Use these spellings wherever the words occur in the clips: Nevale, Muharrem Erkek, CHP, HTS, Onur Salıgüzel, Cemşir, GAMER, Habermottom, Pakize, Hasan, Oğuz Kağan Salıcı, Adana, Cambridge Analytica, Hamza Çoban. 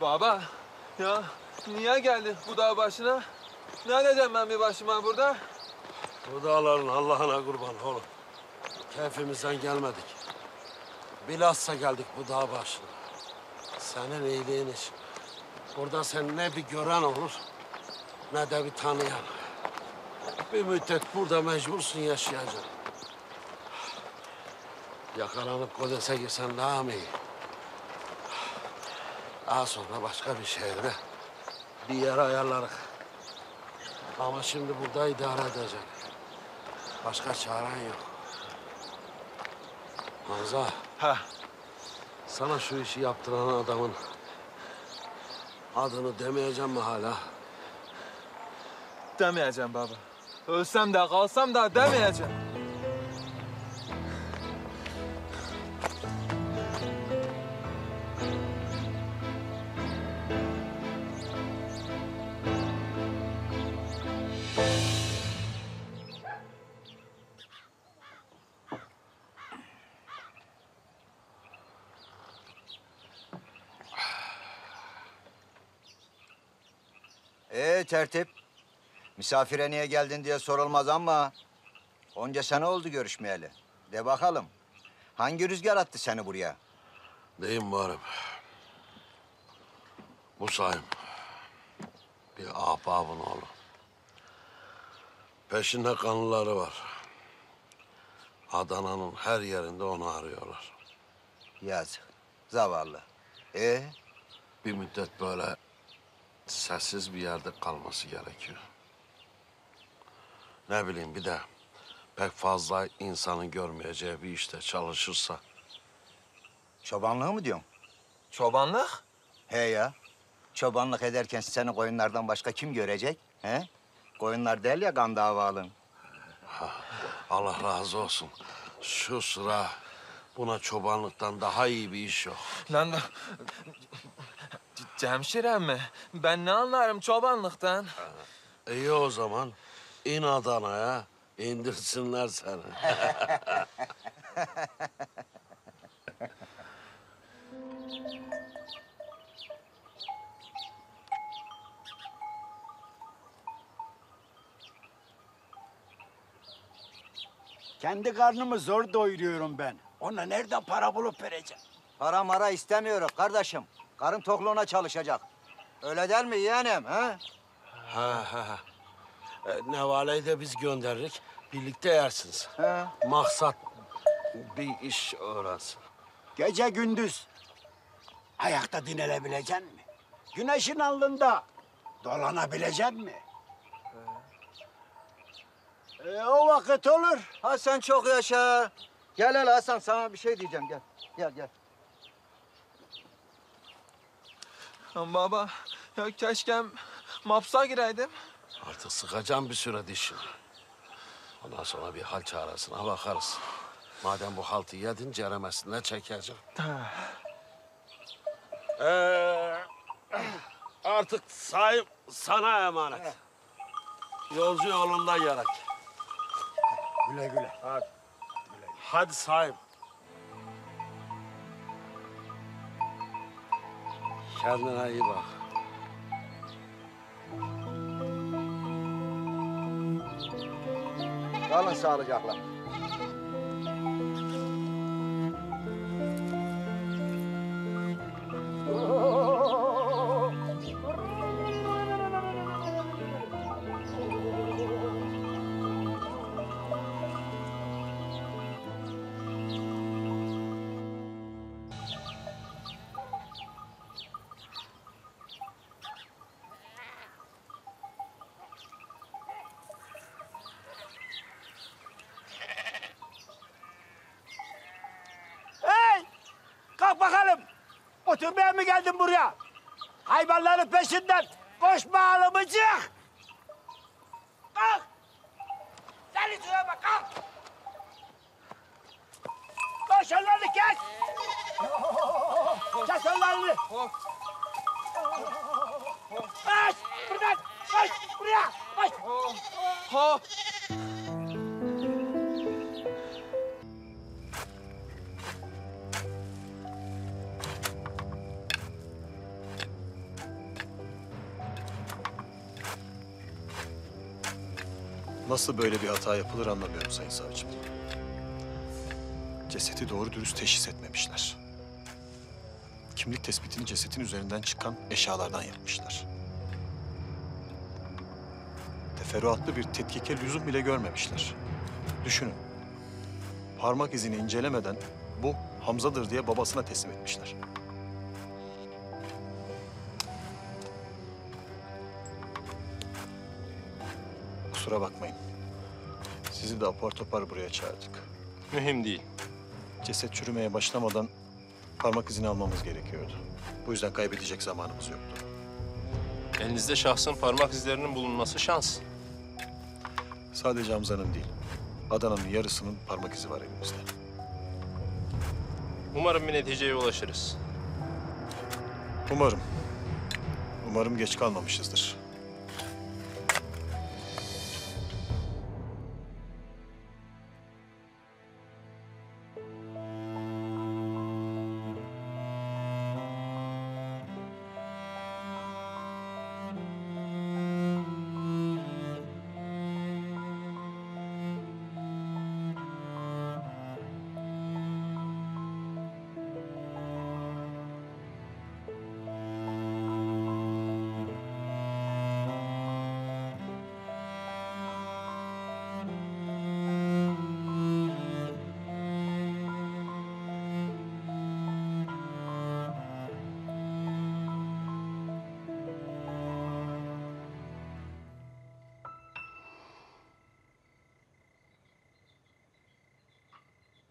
Baba, ya niye geldin bu dağ başına? Ne edeceğim ben bir başıma burada? Bu dağların Allah'ına kurban oğlum. Keyfimizden gelmedik. Bilhassa geldik bu dağ başına. Senin iyiliğin için. Burada sen ne bir gören olur, ne de bir tanıyan. Bir müddet burada mecbursun yaşayacaksın. Yakalanıp Kodes'e girsen daha mı iyi? Daha sonra başka bir şehre, bir yere ayarlarız. Ama şimdi burada idare edecek. Başka çaren yok. Manza, ha. Sana şu işi yaptıran adamın adını demeyeceğim mi hala? Demeyeceğim baba. Ölsem de kalsam da demeyeceğim. Tertip. Misafire niye geldin diye sorulmaz ama onca sene oldu görüşmeyeli. De bakalım. Hangi rüzgar attı seni buraya? Deyim varım. Musa'yım. Bir ahbabın oğlu. Peşinde kanlıları var. Adana'nın her yerinde onu arıyorlar. Yazık. Zavallı. Bir müddet böyle sessiz bir yerde kalması gerekiyor. Ne bileyim bir de pek fazla insanın görmeyeceği bir işte çalışırsa. Çobanlığı mı diyorsun? Çobanlık? He ya. Çobanlık ederken seni koyunlardan başka kim görecek? He? Koyunlar değil ya kan davalın. Allah razı olsun. Şu sıra buna çobanlıktan daha iyi bir iş yok. Lan bak... Cemşir emmi, ben ne anlarım çobanlıktan? İyi o zaman, in Adana'ya, indirsinler seni. Kendi karnımı zor doyuruyorum ben. Ona nereden para bulup vereceğim? Para mara istemiyorum kardeşim. Karım tokluğuna çalışacak. Öyle der mi yeğenim, ha? Ha. Nevale'yi de biz gönderirik. Birlikte yersiniz. Ha. Maksat bir iş öğrensin. Gece gündüz ayakta dinlenebilecek mi? Güneşin alnında dolanabilecek mi? O vakit olur. Hasan çok yaşa. Gel hele Hasan, sana bir şey diyeceğim. Gel, gel, gel. Baba, ya keşke mapsa gireydim. Artık sıkacağım bir süre dişini. Ondan sonra bir hal çaresine bakarız. Madem bu haltı yedin, ceremesine çekeceğim. Artık sahip sana emanet. Yolcu yolunda gerek. Güle güle. Hadi, güle güle. Hadi sahip. Kendine iyi bak. Kalın sağlıcakla. Oturmaya mı geldin buraya? Hayvanların peşinden koşma alımıcık! Kalk! Seni şuraya bak, kalk! Koş onlarını kes! Kes onlarını! Koş! Buradan! Koş! Buraya! Koş! nasıl böyle bir hata yapılır anlamıyorum Sayın Savcım. Cesedi doğru dürüst teşhis etmemişler. Kimlik tespitini cesedin üzerinden çıkan eşyalardan yapmışlar. Teferruatlı bir tetkike lüzum bile görmemişler. Düşünün, parmak izini incelemeden bu Hamza'dır diye babasına teslim etmişler. Kusura bakmayın. Sizi de apar topar buraya çağırdık. Mühim değil. Ceset çürümeye başlamadan parmak izini almamız gerekiyordu. Bu yüzden kaybedecek zamanımız yoktu. Elinizde şahsın parmak izlerinin bulunması şans. Sadece Hamza'nın değil, Adana'nın yarısının parmak izi var elimizde. Umarım bir neticeye ulaşırız. Umarım. Umarım geç kalmamışızdır.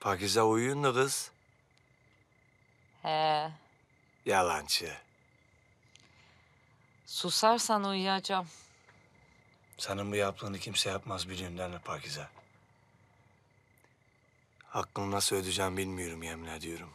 Pakize uyuyun mu kız? He. Yalancı. Susarsan uyuyacağım. Senin bu yaptığını kimse yapmaz biliyorum derler Pakize. Hakkını nasıl ödeyeceğim bilmiyorum, yemin ediyorum.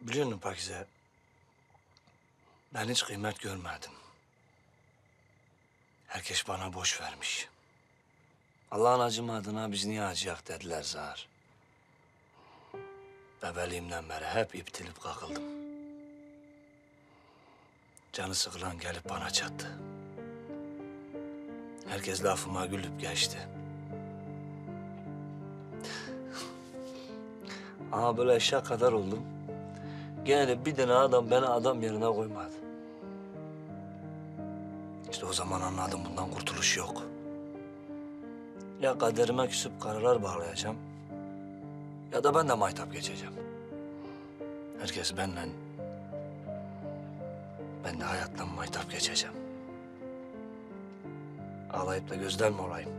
Biliyor musun Pakize, ben hiç kıymet görmedim. Herkes bana boş vermiş. Allah'ın acımadığına biz niye acıyak dediler zar. Bebeliğimden beri hep iptilip kakıldım. Canı sıkılan gelip bana çattı. Herkes lafıma gülüp geçti. Ama böyle eşya kadar oldum. Gene de bir tane adam beni adam yerine koymadı. İşte o zaman anladım bundan kurtuluş yok. Ya kaderime küsüp karalar bağlayacağım ya da ben de maytap geçeceğim. Herkes benimle, ben de hayattan maytap geçeceğim. Ağlayıp da gözden mi olayım?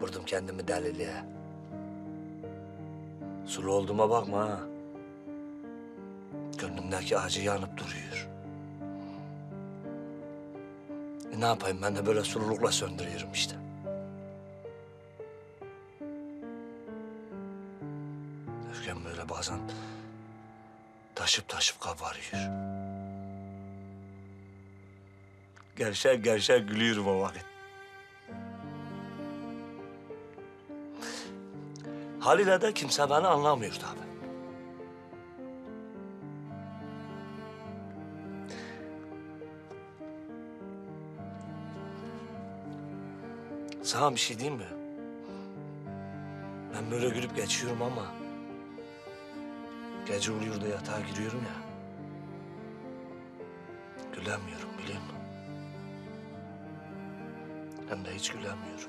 Vurdum kendimi deliliğe. Sulu olduğuma bakma ha. Gönlümdeki acı yanıp duruyor. Ne yapayım, ben de böyle sululukla söndürüyorum işte. Öfkem böyle bazen taşıp kabarıyor. Gerçek gülüyorum o vakit. Haliyle de kimse beni anlamıyor tabi. Sana bir şey diyeyim mi? Ben böyle gülüp geçiyorum ama gece oluyor da yatağa giriyorum ya, gülemiyorum biliyor musun? Hem de hiç gülemiyorum.